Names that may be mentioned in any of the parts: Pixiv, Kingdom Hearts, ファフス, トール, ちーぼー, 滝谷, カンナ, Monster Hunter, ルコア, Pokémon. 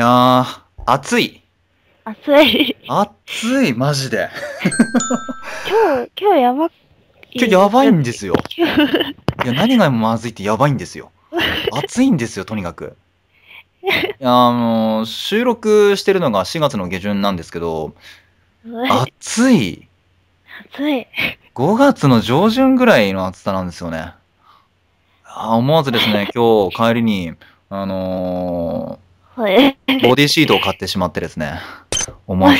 あー、暑い。暑い。暑い、マジで。今日やばい。今日やばいんですよ。いや、何がまずいってやばいんですよ。暑いんですよ、とにかく。収録してるのが4月の下旬なんですけど、暑い。暑い。5月の上旬ぐらいの暑さなんですよね。思わずですね、今日帰りに、ボディシートを買ってしまってですね、思わず。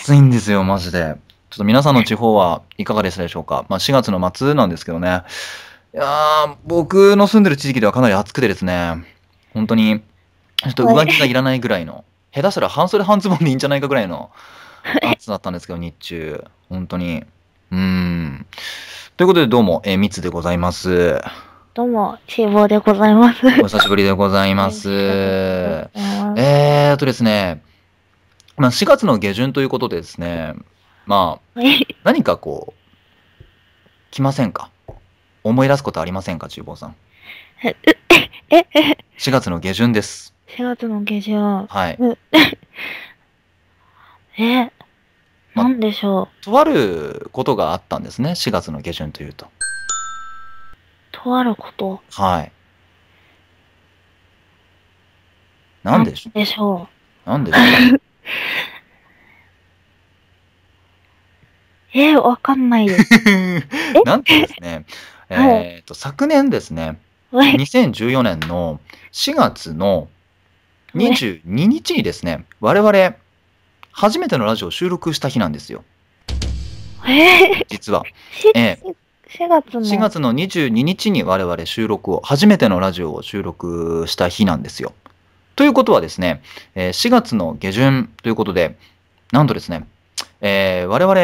暑いんですよ、マジで。ちょっと皆さんの地方はいかがでしたでしょうか。まあ、4月の末なんですけどね。いやー、僕の住んでる地域ではかなり暑くてですね、本当に、ちょっと上着がいらないぐらいの、下手したら半袖半ズボンでいいんじゃないかぐらいの暑さだったんですけど、日中。本当に。ということで、どうも、みつでございます。どうも、ちーぼぉでございます。お久しぶりでございます。ですね、まあ、4月の下旬ということでですね、まあ、何かこう、来ませんか？思い出すことありませんか、ちーぼぉさん。4月の下旬です。4月の下旬。はい。なんでしょう。とあることがあったんですね、4月の下旬というと。とあること。はい。なんでしょう。なんでしょう。わかんないです。なんとですね、昨年ですね、2014年の4月の22日にですね、我々、初めてのラジオを収録した日なんですよ。実は。4月の22日に我々初めてのラジオを収録した日なんですよ。ということはですね、4月の下旬ということで、なんとですね、我々、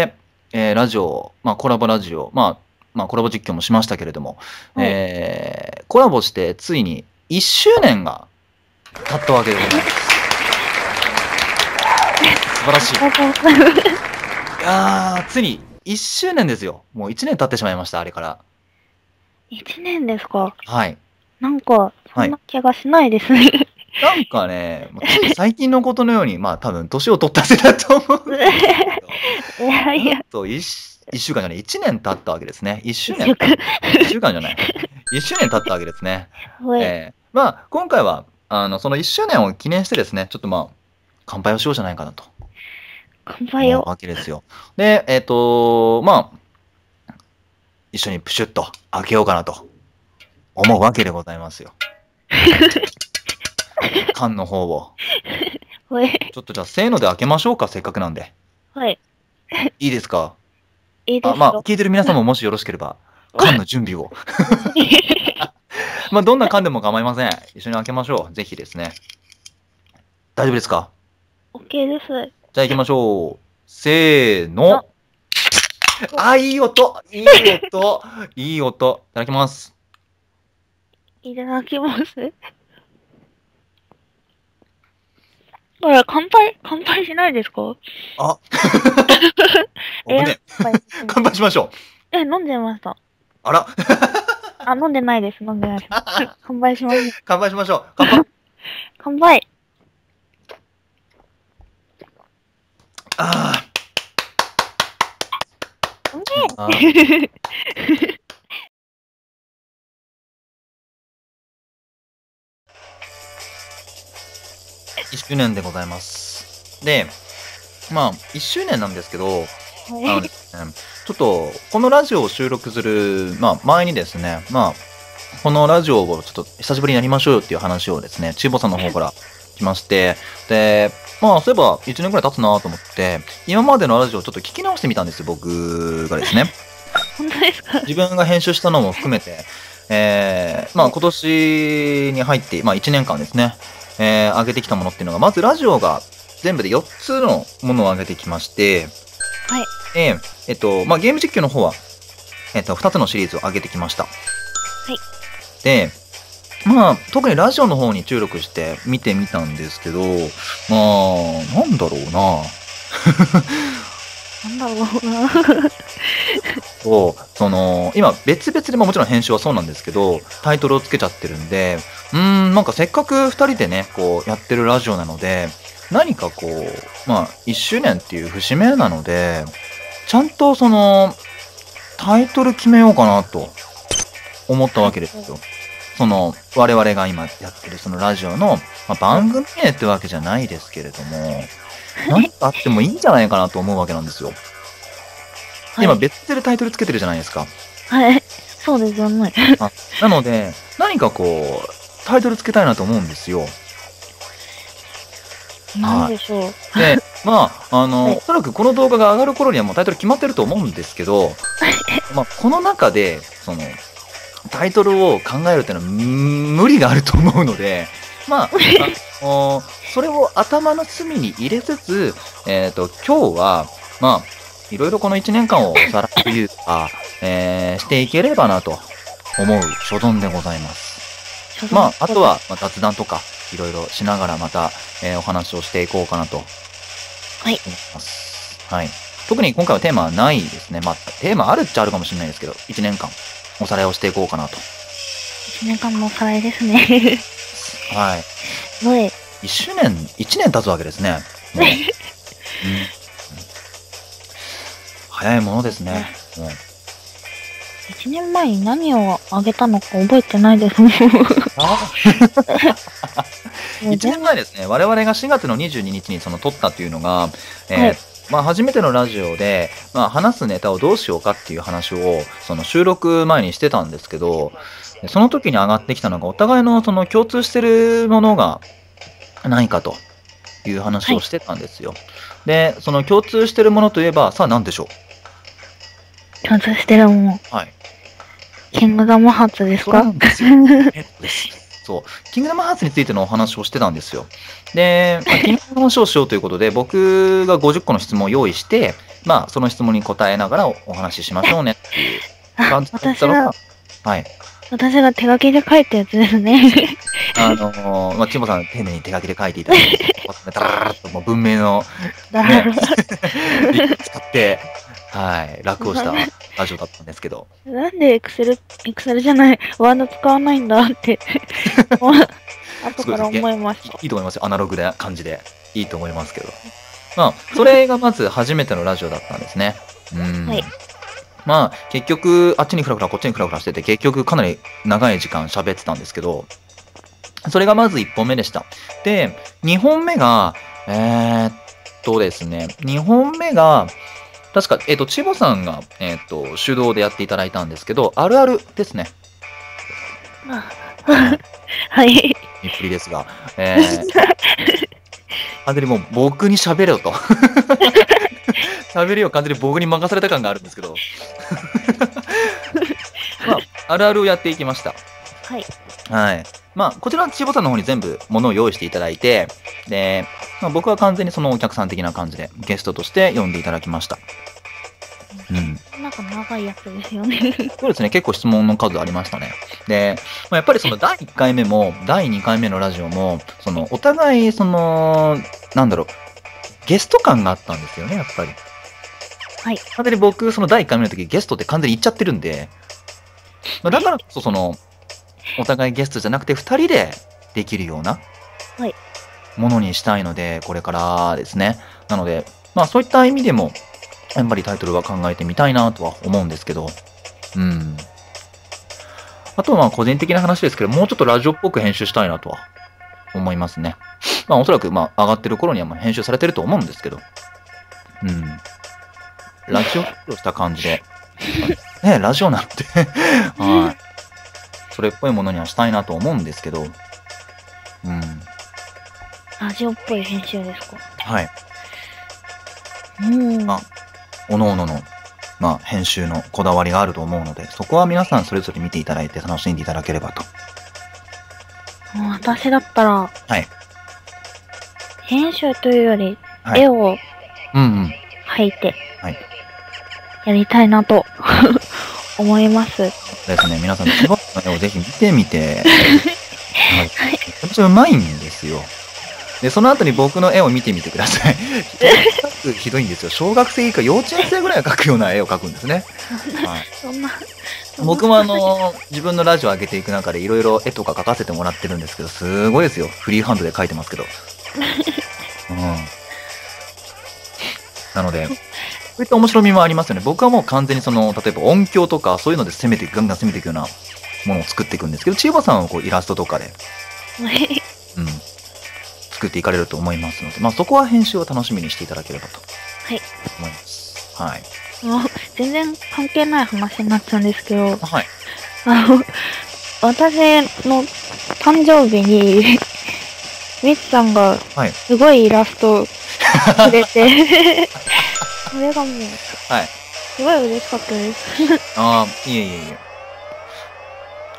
ラジオ、コラボラジオ、コラボ実況もしましたけれども、コラボしてついに1周年が経ったわけでございます。素晴らしい。いやー、ついに1周年ですよ。もう1年経ってしまいました、あれから。1年ですか。はい。なんか、そんな気がしないですね。なんかね、つい最近のことのように、多分、年を取ったせいだと思うんですけど。1週間じゃない、1年経ったわけですね。1週間じゃない。1周年経ったわけですね。今回は、その1周年を記念してですね、ちょっと乾杯をしようじゃないかなと。乾杯を。わけですよ。で、一緒にプシュッと開けようかなと思うわけでございますよ。缶の方を。ちょっとじゃあ、せーので開けましょうか、せっかくなんで。はい。いいですか？いいですか？聞いてる皆さんももしよろしければ、缶の準備を。どんな缶でも構いません。一緒に開けましょう。ぜひですね。大丈夫ですか？ OK です。じゃあ行きましょう。せーの。あ、いい音！いい音！いい音！いただきます。いただきます。これ、乾杯しないですか？あ、乾杯しましょう。飲んじゃいました。あら。飲んでないです、飲んでないです。乾杯しましょう。乾杯しましょう。乾杯。ああ。1周年でございます。で、1周年なんですけど、ちょっと、このラジオを収録する、前にですね、このラジオをちょっと久しぶりにやりましょうよっていう話をですね、ちーぼぉさんの方から来まして、で、そういえば1年くらい経つなと思って、今までのラジオをちょっと聞き直してみたんですよ、僕がですね。本当ですか？自分が編集したのも含めて、今年に入って、1年間ですね、上げてきたものっていうのが、まずラジオが全部で4つのものを上げてきまして、はい。ゲーム実況の方は、2つのシリーズを上げてきました。はい。で、特にラジオの方に注力して見てみたんですけど、なんだろうな。と、その今別々でもちろん編集はそうなんですけどタイトルをつけちゃってるんで、なんかせっかく2人でねこうやってるラジオなので、何かこう1周年っていう節目なのでちゃんとそのタイトル決めようかなと思ったわけですよ。その我々が今やってるそのラジオの、番組名ってわけじゃないですけれども、何かあってもいいんじゃないかなと思うわけなんですよ。今別でタイトルつけてるじゃないですか。はい、そうですよね。なので何かこうタイトルつけたいなと思うんですよ。何でしょう。で、おそらくこの動画が上がる頃にはもうタイトル決まってると思うんですけど、この中でそのタイトルを考えるっていうのは無理があると思うので、それを頭の隅に入れつつ、今日はいろいろこの1年間をさらっというか、していければなと思う所存でございます。あとは雑談とかいろいろしながらまた、お話をしていこうかなと思います。はい。特に今回はテーマはないですね。テーマあるっちゃあるかもしれないですけど、1年間おさらいをしていこうかなと。1年間のおさらいですね。はい。すごい。1年経つわけですね。早いものですね。1年前に何をあげたのか覚えてないですね。1年前ですね、我々が4月の22日にその撮ったというのが、初めてのラジオで、話すネタをどうしようかっていう話をその収録前にしてたんですけど、その時に上がってきたのがお互いのその共通してるものがないかという話をしてたんですよ。で、その共通してるものといえば、さあ何でしょう？共通してるもの。はい。キングダムハーツですか？そうですよ。そう。キングダムハーツについてのお話をしてたんですよ。で、キングダムの話をしようということで、僕が50個の質問を用意して、その質問に答えながらお話ししましょうねっていう感じだったのが、私が手書きで書いたやつですね。ちもさん、丁寧に手書きで書いていただいて、ダラッともう文明の、使って、楽をしたラジオだったんですけど。なんでエクセルじゃない、ワード使わないんだって、後から思いました。いいと思いますよ、アナログな感じで。いいと思いますけど。それがまず初めてのラジオだったんですね。結局あっちにフラフラこっちにフラフラしてて、結局かなり長い時間喋ってたんですけど、それがまず1本目でした。で、2本目がですね、2本目が確か、千穂さんが、主導でやっていただいたんですけど、あるあるですね。はい。見っぷりですが、完全にもう僕に喋れよと。喋るよ、完全に僕に任された感があるんですけど、あるあるをやっていきました。こちらの千穂さんの方に全部ものを用意していただいて、で、僕は完全にそのお客さん的な感じでゲストとして呼んでいただきました。なんか長いやつですよね。そうですね、結構質問の数ありましたね。で、やっぱりその第1回目も第2回目のラジオも、そのお互いそのゲスト感があったんですよね、やっぱり。完全に僕、その第1回目の時ゲストって完全に言っちゃってるんで、だからこそそのお互いゲストじゃなくて2人でできるようなものにしたいので、これからですね。なので、そういった意味でもやっぱりタイトルは考えてみたいなとは思うんですけど、あとは個人的な話ですけど、もうちょっとラジオっぽく編集したいなとは思いますね。おそらく上がってる頃には編集されてると思うんですけど、ラジオをした感じで、ね、ラジオなんて、それっぽいものにはしたいなと思うんですけど、ラジオっぽい編集ですか。おのおのの、編集のこだわりがあると思うので、そこは皆さんそれぞれ見ていただいて楽しんでいただければと。私だったら、編集というより、絵を描いて、やりたいなと思います。ですね、皆さん、千葉さんの絵をぜひ見てみて、めちゃめちゃうまいんですよ。でその後に僕の絵を見てみてください。ひどいんですよ。小学生以下幼稚園生ぐらいが描くような絵を描くんですね。はい、僕も自分のラジオ上げていく中でいろいろ絵とか描かせてもらってるんですけど、すごいですよ。フリーハンドで描いてますけど。うん、なのでこういった面白みもありますよね。僕はもう完全にその例えば音響とかそういうので攻めてガンガン攻めていくようなものを作っていくんですけど、千葉さんはこうイラストとかで、うん、作っていかれると思いますので、まあ、そこは編集を楽しみにしていただければと思います。はい。もう全然関係ない話になっちゃうんですけど、はい、私の誕生日にみつさんがすごいイラストをくれて、はい、それがもうすごい嬉しかったです。はい、ああ、いえいえいえ。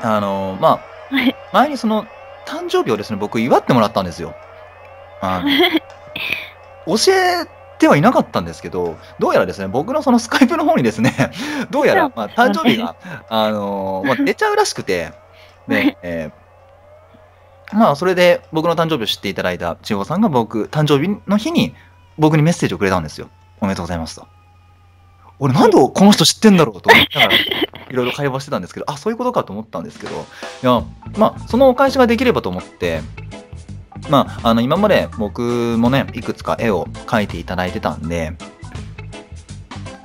まあ、はい、前にその誕生日をですね、僕祝ってもらったんですよ。教えてはいなかったんですけど、どうやらですね、僕のそのスカイプの方にですね、どうやらまあ誕生日が出ちゃうらしくて、ね、まあそれで僕の誕生日を知っていただいた千代さんが誕生日の日に僕にメッセージをくれたんですよ。おめでとうございますと。俺なんでこの人知ってんだろうと思いながらいろいろ会話してたんですけど、あ、そういうことかと思ったんですけど、いや、まあそのお返しができればと思って、まあ、今まで僕もね、いくつか絵を描いていただいてたんで、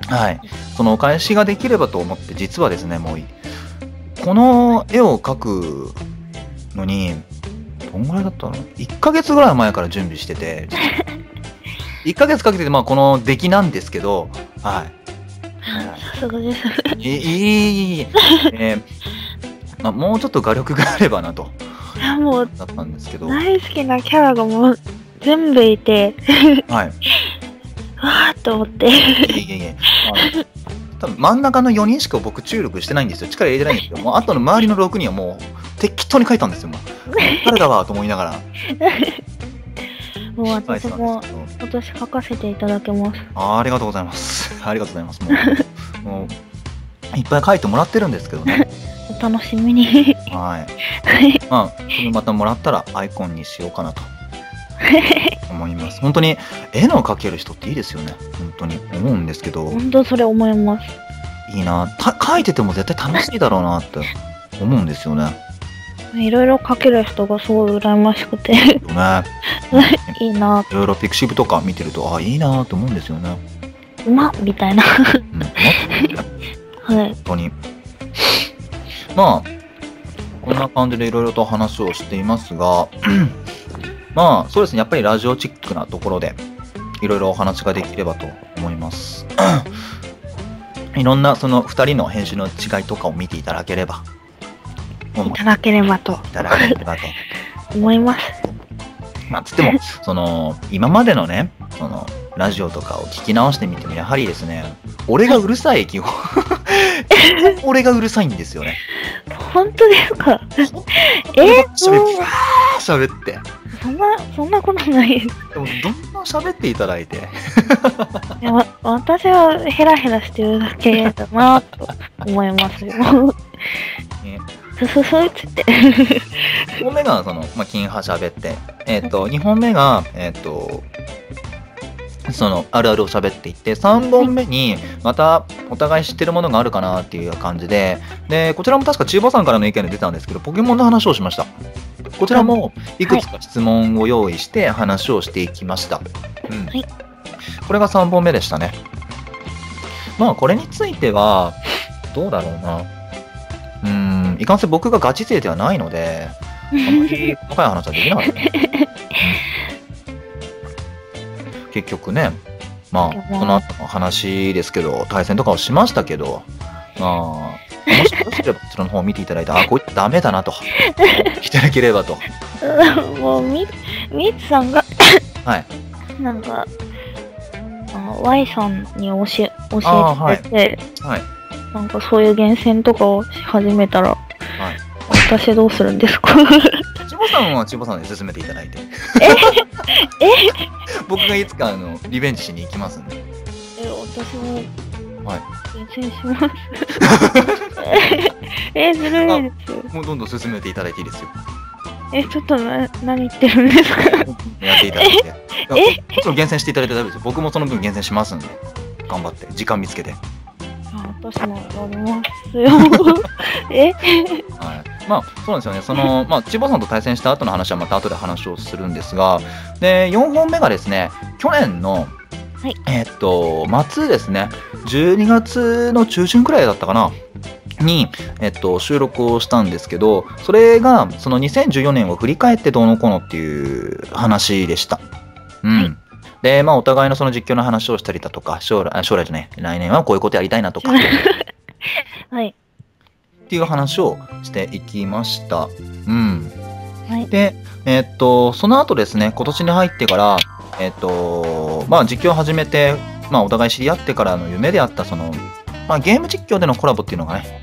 はい、そのお返しができればと思って、実はですね、もうこの絵を描くのにどんぐらいだったの ?1 ヶ月ぐらい前から準備してて、1ヶ月かけて、まあこの出来なんですけど、はい。すごいです。まあもうちょっと画力があればなと。いやもうだったんですけど、大好きなキャラがもう全部いて、はい。わーっと思って。多分真ん中の4人しか僕注力してないんですよ。力入れてないんですけど、もうあとの周りの6人はもう適当に書いたんですよ。もう誰だわと思いながら。もう私も今年書かせていただきます。ありがとうございます。ありがとうございます。もういっぱい書いてもらってるんですけどね。お楽しみに。はい。まあまたもらったらアイコンにしようかなと思います。本当に絵の描ける人っていいですよね。本当に思うんですけど。本当それ思います。いいな。描いてても絶対楽しいだろうなって思うんですよね。いろいろ描ける人がすごい羨ましくて。ね。いいな。いろいろピクシブとか見てると、あ、いいなと思うんですよね。うまっみたいな。はい。本当に。まあこんな感じでいろいろと話をしていますが、まあそうですね、やっぱりラジオチックなところでいろいろお話ができればと思います。いろんなその2人の編集の違いとかを見ていただければ。いただければと思います。まあつってもその今までのね、そのラジオとかを聞き直してみてもやはりですね、俺がうるさい基本俺がうるさいんですよね。本当ですか？喋って。そんなことないです。でもどんどん喋っていただいて。いや私はヘラヘラしてるだけだなと思いますよ。そうつって。1本目がそのまあ金波喋って、2本目がそのあるあるを喋っていって、3本目にまたお互い知ってるものがあるかなっていう感じで、でこちらも確か千葉さんからの意見で出たんですけど、ポケモンの話をしました。こちらもいくつか質問を用意して話をしていきました。うん、はい、これが3本目でしたね。まあこれについてはどうだろうな。いかんせん僕がガチ勢ではないので、あまり細かい話はできなかった、ね。結局ね、まあその後の話ですけど、対戦とかをしましたけど、まあもしよければこちらの方を見ていただいて、あ、こいつダメだなといただければと。もうみつさんがはいなんかY さんに教えてくれて、はい、なんかそういう厳選とかをし始めたら、はい、私どうするんですか？千葉さんは千葉さんで進めていただいて。僕がいつかリベンジしに行きますんで。私も厳選します。ずるいです。もうどんどん進めていただいていいですよ。ちょっと何言ってるんですか。やってていただいて。もちろん厳選していただいて大丈夫ですよ。僕もその分厳選しますんで、頑張って時間見つけて。私もやりますよ。はい。まあそうなんですよね。そのまあ千葉さんと対戦した後の話はまた後で話をするんですが、で4本目がですね、去年の末ですね、12月の中旬くらいだったかなに、収録をしたんですけど、それがその2014年を振り返ってどうのこうのっていう話でした。うん。はい、でまあお互いのその実況の話をしたりだとか、将来じゃない来年はこういうことやりたいなとかはいっていう話をしていきました。うん、はい、でその後ですね、今年に入ってからまあ実況を始めて、まあ、お互い知り合ってからの夢であったその、まあ、ゲーム実況でのコラボっていうのがね、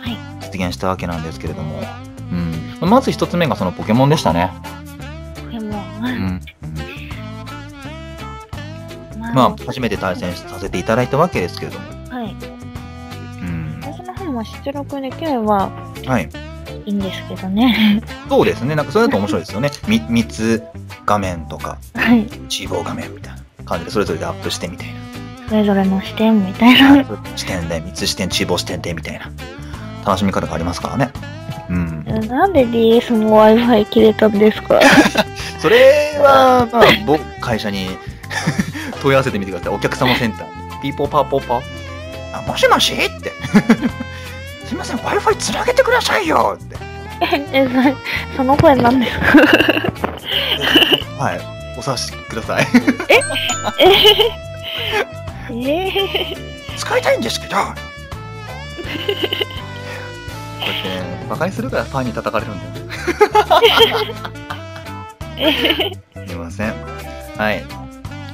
はい、実現したわけなんですけれども、うん、まず一つ目がそのポケモンでしたね。ポケモン、うんまあ初めて対戦させていただいたわけですけれども、はい、うん、私の方も出力できればいいんですけどね。そうですね、なんかそれだと面白いですよね。3つ画面とか、はい、中央画面みたいな感じでそれぞれでアップしてみたいな、それぞれの視点みたいな、視点で3つ視点中央視点でみたいな楽しみ方がありますからね。うん、なんで DS も Wi-Fi 切れたんですか。それはまあ僕会社に問い合わせてみてください。お客様センターにピーポーパーポーパー、あもしもしってすみません Wi-Fi つなげてくださいよって。その声なんですか。はい、お察しください。使いたいんですけど。こうやって、ね、馬鹿にするからファンに叩かれるんだよ。すみません。はい。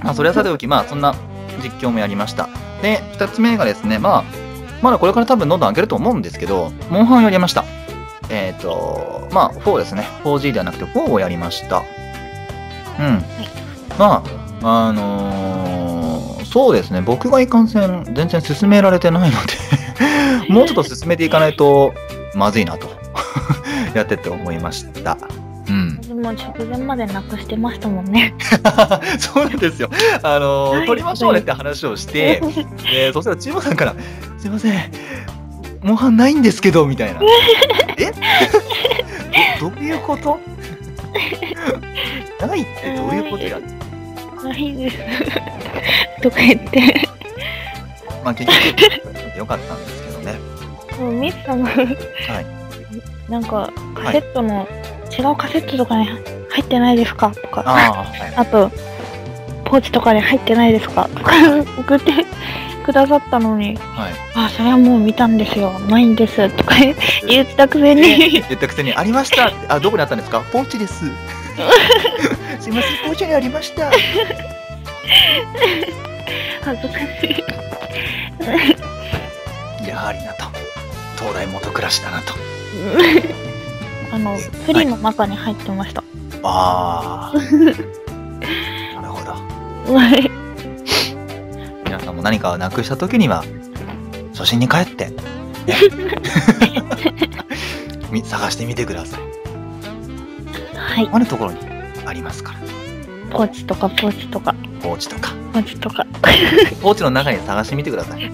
まあそれはさておき、まあそんな実況もやりました。で、2つ目がですね、まあ、まだこれから多分どんどん上げると思うんですけど、モンハンをやりました。まあ4ですね。4G ではなくて4をやりました。うん。まあ、そうですね、僕がいかんせん、全然進められてないので、もうちょっと進めていかないと、まずいなと、やってて思いました。もう直前までなくしてましたもんね。そうなんですよ。撮りましょうねって話をして、そしたら千葉さんから「すいませんモンハンないんですけど」みたいな「えどういうこと？ないってどういうことや？ないです」とか言ってまあ結局よかったんですけどね。もうミツさんのなんかカセットの違うカセットとかに入ってないですかとか、 はい、あとポーチとかに入ってないですかとか送ってくださったのに、はい、あそれはもう見たんですよないんですとか言ったくせにありましたって、あどこにあったんですかポーチですすいませんポーチにありました恥ずかしいやはりなと東大元暮らしだなとプリンの中に入ってました。ああ、なるほど。皆さんも何かをなくしたときには初心に帰って探してみてください。はい。あるところにありますから。ポーチとかポーチとかポーチとかポーチとかポーチの中に探してみてください。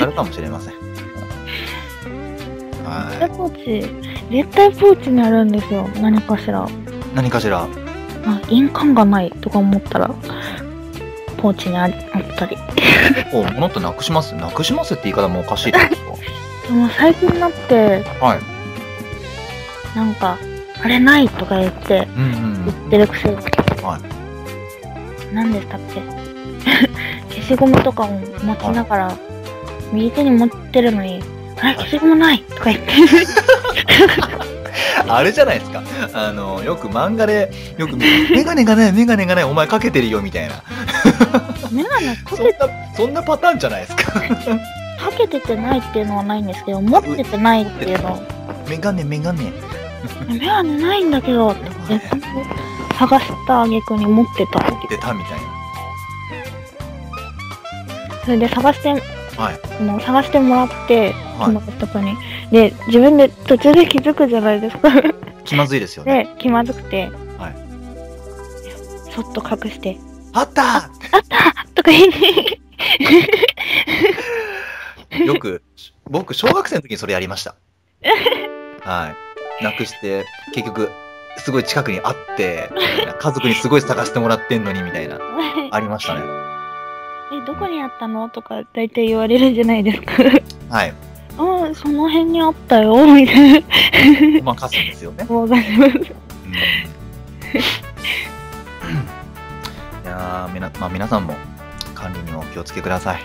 あるかもしれません。ポーチ絶対ポーチにあるんですよ何かしらあ印鑑がないとか思ったらポーチにあったり結構物ってなくしますって言い方もおかしいですでも最近になって、はい、なんかあれないとか言って言ってるくせに、何でしたっけ消しゴムとかを持ちながら、はい、右手に持ってるのにあれ消しゴムないとか言ってあれじゃないですか、よく漫画でよくメガネがないメガネがないお前かけてるよみたいなメガネかけてそんなパターンじゃないですかかけててないっていうのはないんですけど持っててないっていうのメガネないんだけど探した挙句に持ってたみたいなそれで探してもらって、友達とかにで自分で途中で気づくじゃないですか気まずいですよね。気まずくて、はい、そっと隠して「あった!」とか言ってよく僕小学生の時にそれやりました。はい、なくして結局すごい近くにあって家族にすごい探してもらってんのにみたいなありましたね。え、どこにあったのとか大体言われるじゃないですか。はい、あ、その辺にあったよみたいな。まあ貸すんですよね。もう出します。いやー、まあ皆さんも管理にお気をつけください。